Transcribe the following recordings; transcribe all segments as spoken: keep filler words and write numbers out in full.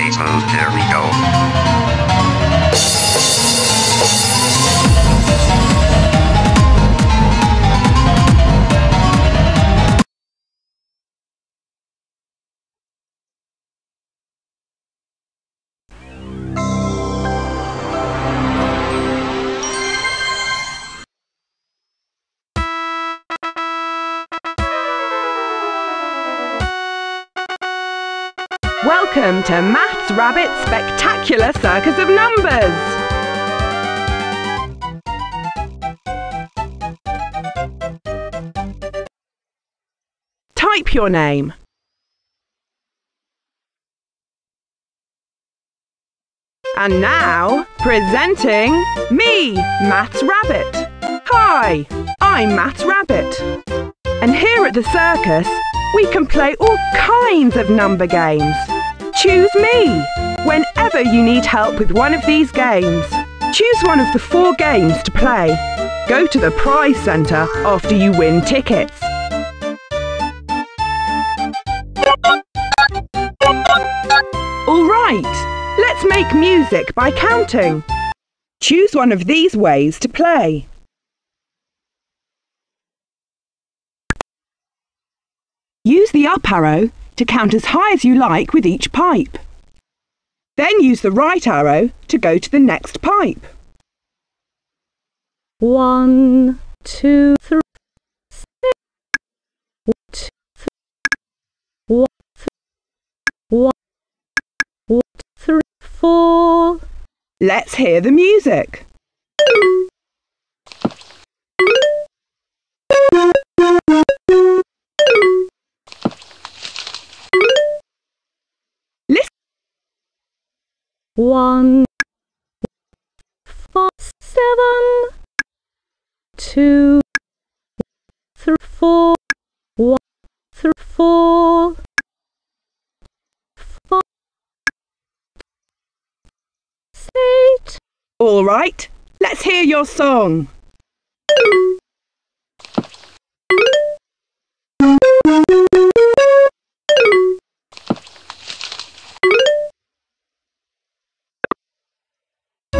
potatoes. There we go. Welcome to Maths Rabbit's Spectacular Circus of Numbers. Type your name. And now, presenting me, Maths Rabbit. Hi, I'm Maths Rabbit. And here at the circus, we can play all kinds of number games. Choose me! Whenever you need help with one of these games, choose one of the four games to play. Go to the prize centre after you win tickets. Alright, let's make music by counting. Choose one of these ways to play. Use the up arrow to count as high as you like with each pipe. Then use the right arrow to go to the next pipe. One, two, three, six, one, two, three, three, four. Let's hear the music. One, four, seven, two, three, four, one, three, four, five, six, eight. All right, let's hear your song.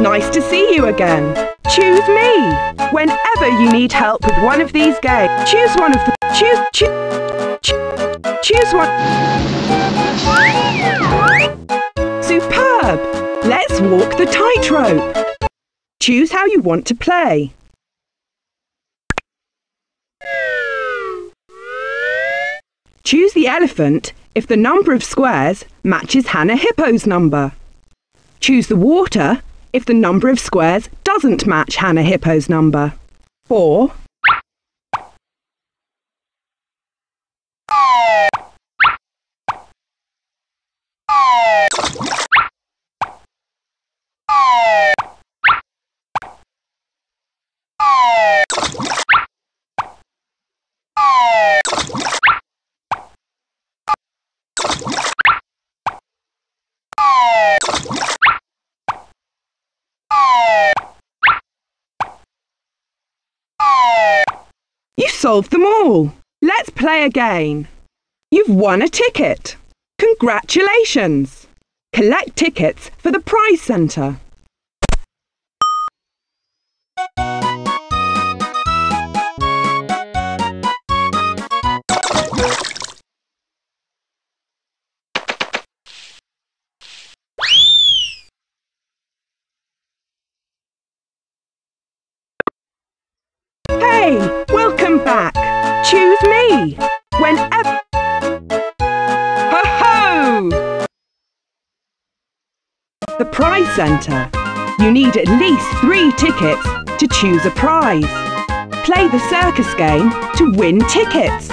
Nice to see you again. Choose me. Whenever you need help with one of these games, choose one of the choose choose choose, choose one. Superb. Let's walk the tightrope. Choose how you want to play. Choose the elephant if the number of squares matches Hannah Hippo's number. Choose the water if the number of squares doesn't match Hannah Hippo's number. Or solved them all. Let's play again. You've won a ticket. Congratulations. Collect tickets for the prize centre. Hey! Welcome back. Choose me. Whenever. Ho ho! The prize centre. You need at least three tickets to choose a prize. Play the circus game to win tickets.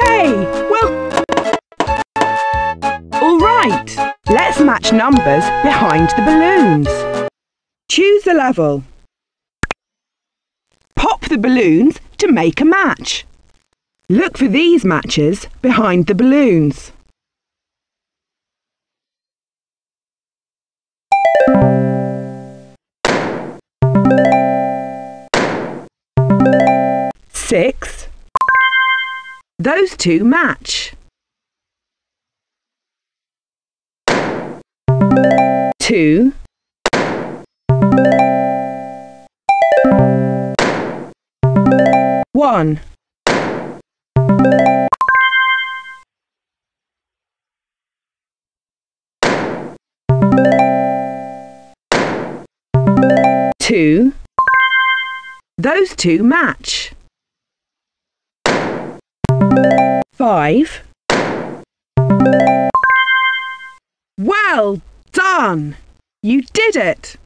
Hey! Well. All right. Let's match numbers behind the balloons. Choose a level. Pop the balloons to make a match. Look for these matches behind the balloons. Six. Those two match. two, one. Two. Those two match. Five. Well done! You did it!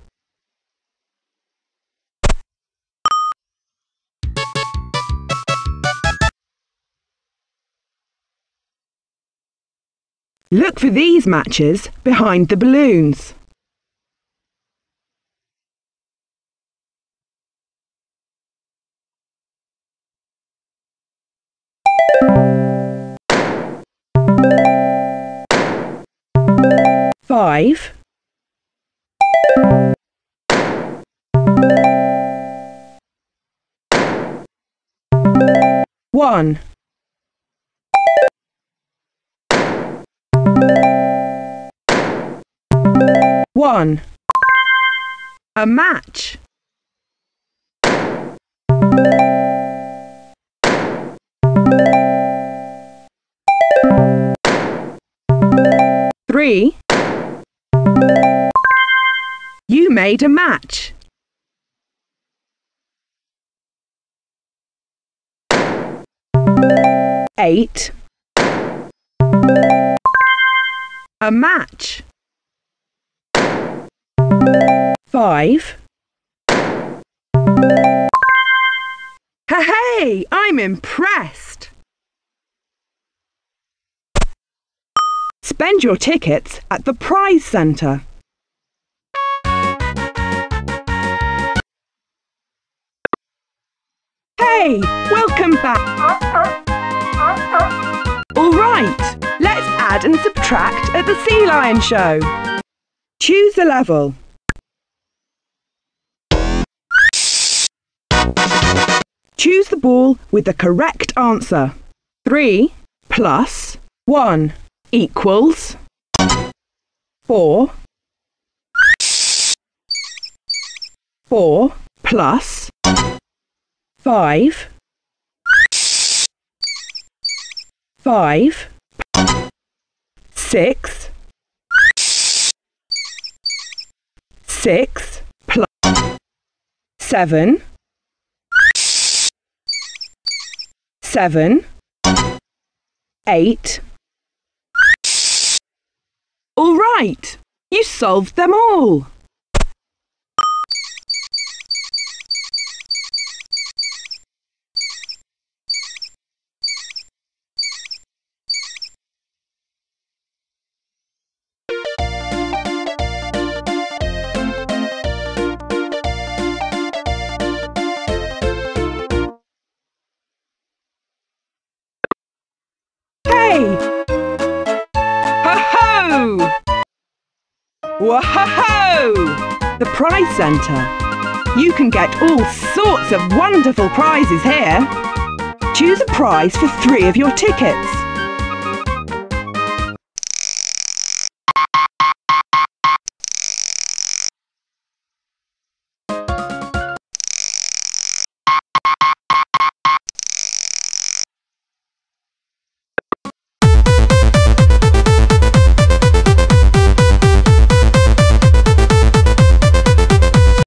Look for these matches behind the balloons. Five. One. One. A match. Three. You made a match. Eight. A match. Five. Hey, I'm impressed. Spend your tickets at the prize centre. Hey, welcome back. All right, let's add and subtract at the Sea Lion Show. Choose a level. Choose the ball with the correct answer. Three plus one equals four. Four plus five. Five. Six. Six plus seven. Seven, eight. All right, you solved them all. Ho-ho! Whoa-ho-ho! The Prize Centre. You can get all sorts of wonderful prizes here. Choose a prize for three of your tickets.